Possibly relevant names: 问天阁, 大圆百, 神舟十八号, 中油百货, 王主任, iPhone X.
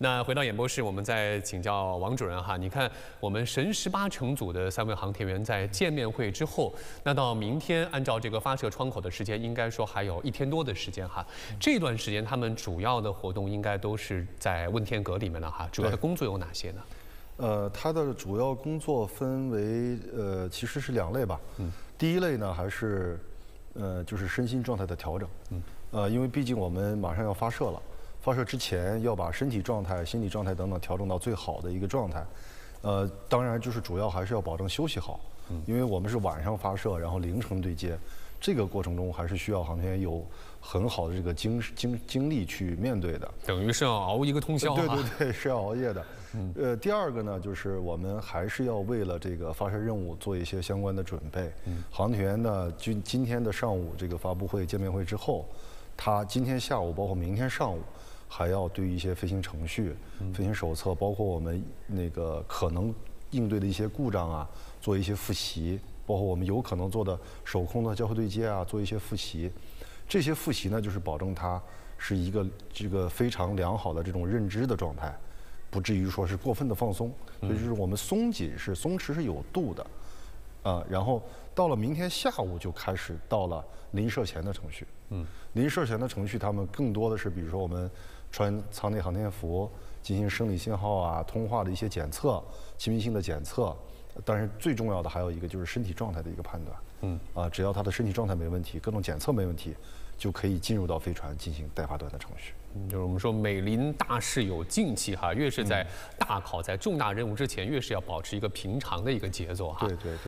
那回到演播室，我们再请教王主任哈。你看，我们神18乘组的3位航天员在见面会之后，那到明天，按照这个发射窗口的时间，应该说还有1天多的时间哈。这段时间他们主要的活动应该都是在问天阁里面了哈。主要的工作有哪些呢？它的主要工作分为其实是2类吧。第1类呢，还是就是身心状态的调整。因为毕竟我们马上要发射了。 发射之前要把身体状态、心理状态等等调整到最好的一个状态，当然就是主要还是要保证休息好，因为我们是晚上发射，然后凌晨对接，这个过程中还是需要航天员有很好的这个精力去面对的，等于是要熬一个通宵啊。对对对，是要熬夜的。第2个呢，就是我们还是要为了这个发射任务做一些相关的准备。航天员呢，今天的上午这个发布会、见面会之后，他今天下午包括明天上午。 还要对一些飞行程序、飞行手册，包括我们那个可能应对的一些故障啊，做一些复习；包括我们有可能做的手控的交会对接啊，做一些复习。这些复习呢，就是保证它是一个非常良好的这种认知的状态，不至于说是过分的放松。所以就是我们松紧是松弛是有度的，然后到了明天下午就开始到了临射前的程序。临射前的程序，他们更多的是比如说我们。 穿舱内航天服进行生理信号啊、通话的一些检测、亲密性的检测，但是最重要的还有一个就是身体状态的一个判断。只要他的身体状态没问题，各种检测没问题，就可以进入到飞船进行待发段的程序。就是我们说每临大事有静气哈，越是在大考、在重大任务之前，越是要保持一个平常的一个节奏哈。对对对。